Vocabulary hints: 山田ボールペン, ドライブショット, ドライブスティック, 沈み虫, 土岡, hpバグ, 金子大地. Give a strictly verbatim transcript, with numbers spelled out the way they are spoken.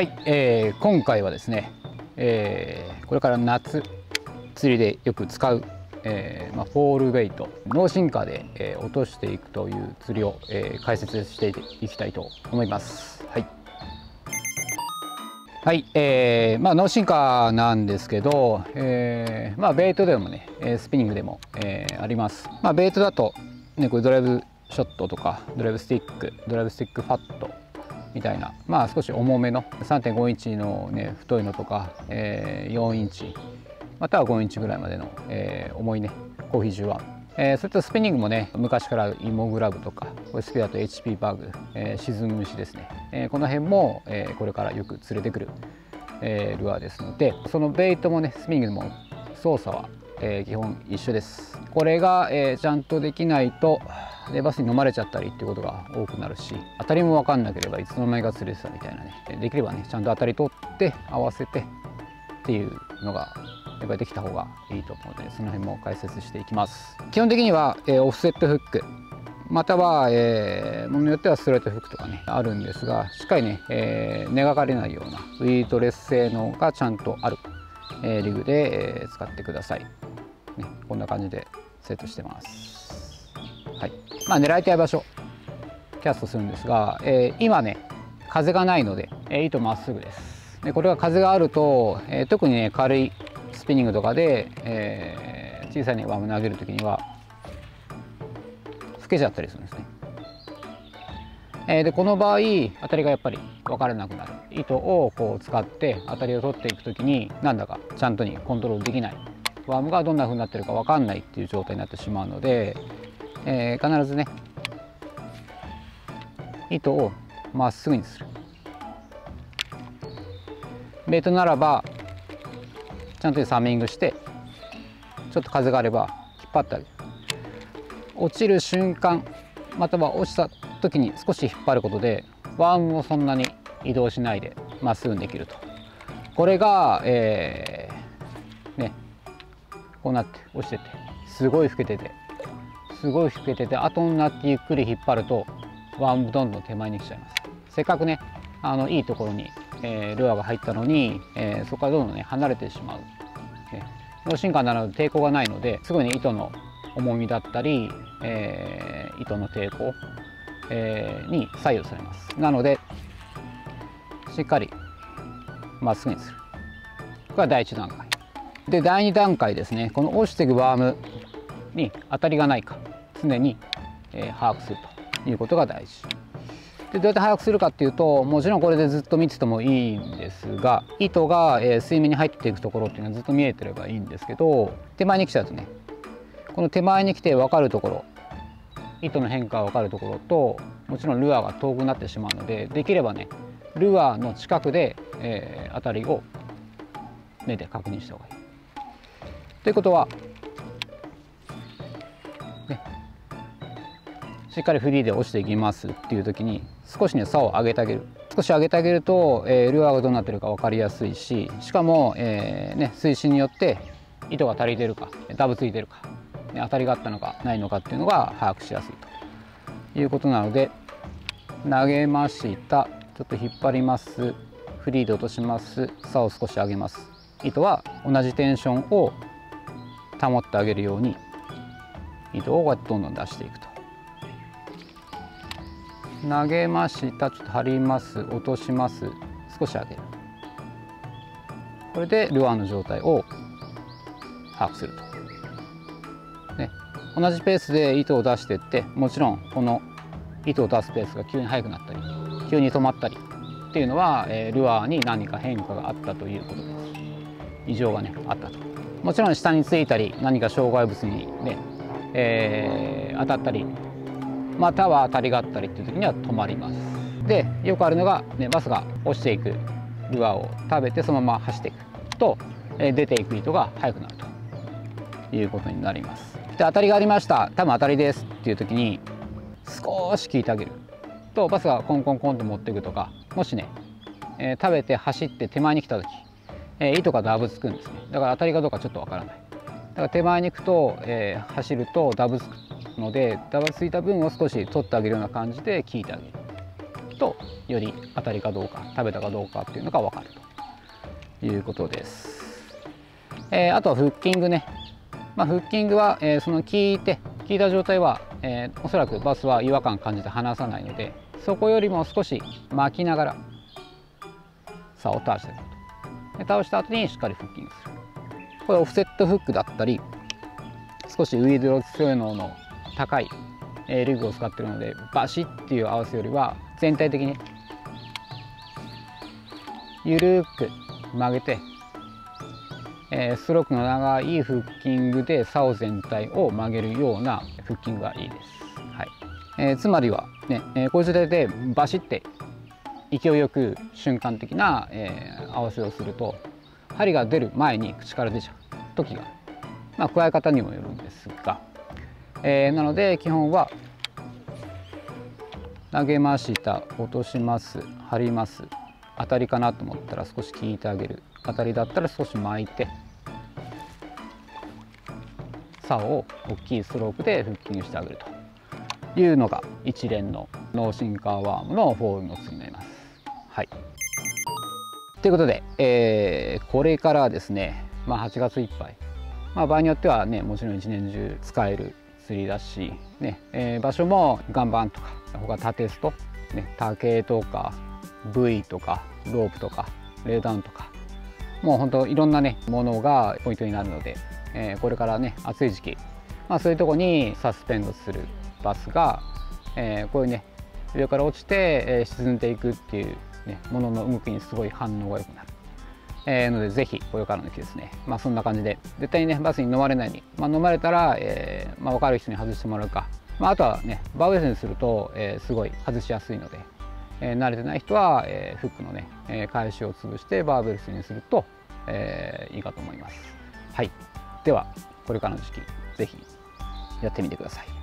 はい、えー、今回はですね、えー、これから夏釣りでよく使う、えーまあ、フォールベイトノーシンカーで、えー、落としていくという釣りを、えー、解説していきたいと思います。はい、はいえーまあ、ノーシンカーなんですけど、えーまあ、ベイトでもねスピニングでも、えー、あります。まあ、ベイトだと、ね、これドライブショットとかドライブスティックドライブスティックファットみたいな、まあ、少し重めの さんてんご インチの、ね、太いのとか、えー、よんインチまたはごインチぐらいまでの、えー、重いねコーヒーじゅうワン、えー、それとスピニングもね昔からイモグラブとかこれ好きだと エイチピー バーグ、えー、沈む虫ですね、えー、この辺も、えー、これからよく釣れてくる、えー、ルアーですので、そのベイトもねスピニングも操作は、えー、基本一緒です。これが、えー、ちゃんとできないとでバスに飲まれちゃったりっていうことが多くなるし、当たりも分かんなければいつの間にか釣れてたみたいなね、できればねちゃんと当たり取って合わせてっていうのがやっぱりできた方がいいと思うので、その辺も解説していきます。基本的には、えー、オフセットフックまたは、えー、ものによってはストレートフックとかねあるんですが、しっかりね、えー、根がかれないようなウィートレス性能がちゃんとある、えー、リグで、えー、使ってください、ね、こんな感じでセットしてます。はいまあ、狙いたい場所キャストするんですが、えー、今ね風がないので、えー、糸まっすぐです。でこれは風があると、えー、特にね軽いスピニングとかで、えー、小さいワーム投げるときにはふけちゃったりするんですね、えー、でこの場合当たりがやっぱり分からなくなる。糸をこう使って当たりを取っていくときになんだかちゃんとにコントロールできない、ワームがどんな風になってるか分かんないっていう状態になってしまうので、えー、必ずね糸をまっすぐにする。ベイトならばちゃんとサミングしてちょっと風があれば引っ張ってあげる。落ちる瞬間または落ちた時に少し引っ張ることでワームをそんなに移動しないでまっすぐにできると。これが、えー、ねこうなって落ちててすごい老けてて。すごい引けてて後になってゆっくり引っ張るとワームどんどん手前に来ちゃいます。せっかくねあのいいところに、えー、ルアーが入ったのに、えー、そこからどんどんね離れてしまう。ノーシンカーなら抵抗がないのですぐに糸の重みだったり、えー、糸の抵抗、えー、に左右されます。なのでしっかりまっすぐにする。これは第一段階で、第二段階ですね、この落ちていくワームに当たりがないか常に、えー、把握するということが大事で、どうやって把握するかっていうと、もちろんこれでずっと見ててもいいんですが、糸が、えー、水面に入っていくところっていうのはずっと見えてればいいんですけど、手前に来ちゃうとねこの手前に来て分かるところ、糸の変化が分かるところともちろんルアーが遠くなってしまうので、できればねルアーの近くで、えー、当たりを目で確認した方がいい。ということはしっかりフリーで落ちていきますっていう時に少しね竿を上げてあげる。少し上げてあげると、えー、ルアーがどうなってるか分かりやすいし、しかも、えーね、水深によって糸が足りてるかダブついてるか、ね、当たりがあったのかないのかっていうのが把握しやすいということなので、投げました、ちょっと引っ張ります、フリーで落とします、竿を少し上げます、糸は同じテンションを保ってあげるように糸をこうやってどんどん出していくと。投げました、ちょっと張ります、落とします、少し上げる。これでルアーの状態を把握すると、ね、同じペースで糸を出していって、もちろんこの糸を出すペースが急に速くなったり急に止まったりっていうのは、えー、ルアーに何か変化があったということです。異常がねあったと。もちろん下についたり何か障害物にね、えー、当たったりまたは当たりがあったりっていう時には止まります。でよくあるのが、ね、バスが落ちていくルアーを食べてそのまま走っていくと、え出ていく糸が速くなるということになります。で当たりがありました、多分当たりですっていう時に少し引いてあげると、バスがコンコンコンと持っていくとか、もしね、えー、食べて走って手前に来た時、えー、糸がダブつくんですね。だから当たりかどうかちょっとわからない。だから手前に行くと、えー、走るとダブつくので、ダブついた分を少し取ってあげるような感じで効いてあげる。とより当たりかどうか食べたかどうかっていうのが分かるということです。えー、あとはフッキングね、まあ、フッキングは、えー、その聞いて聞いた状態は、えー、おそらくバスは違和感感じて離さないので、そこよりも少し巻きながら竿を倒していくと。で、倒した後にしっかりフッキングする。これオフセットフックだったり、少しウィードロ性能の高いリッグを使っているので、バシッっていう合わせよりは全体的にゆるく曲げて、ストロークの長いフッキングで竿全体を曲げるようなフッキングがいいです。はい、えー、つまりはね、こういう状態でバシッて勢いよく瞬間的な、えー、合わせをすると、針が出る前に口から出ちゃう時が、まあ、加え方にもよるんですが、えー、なので基本は投げました、落とします、張ります、当たりかなと思ったら少し引いてあげる、当たりだったら少し巻いて竿を大きいストロークでフッキングしてあげるというのが一連のノーシンカーワームのフォールの次になります。はい、ということで、えー、これからですね、まあ、はちがついっぱい、まあ、場合によってはね、もちろん一年中使える釣りだし、ねえー、場所も岩盤とか他縦スト、ね、竹とかブイとかロープとかレーダウンとか、もう本当いろんなねものがポイントになるので、えー、これからね暑い時期、まあ、そういうとこにサスペンドするバスが、えー、こういうね上から落ちて、えー、沈んでいくっていう、ね、ものの動きにすごい反応が良くなる。えー、のでぜひこれからの季節ね、まあ、そんな感じで絶対にねバスに飲まれないように、まあ、飲まれたら、えーまあ、分かる人に外してもらうか、まあ、あとはねバウエスにすると、えー、すごい外しやすいので、えー、慣れてない人は、えー、フックのね、えー、返しを潰してバーベルスにすると、えー、いいかと思います。はい、ではこれからの時期ぜひやってみてください。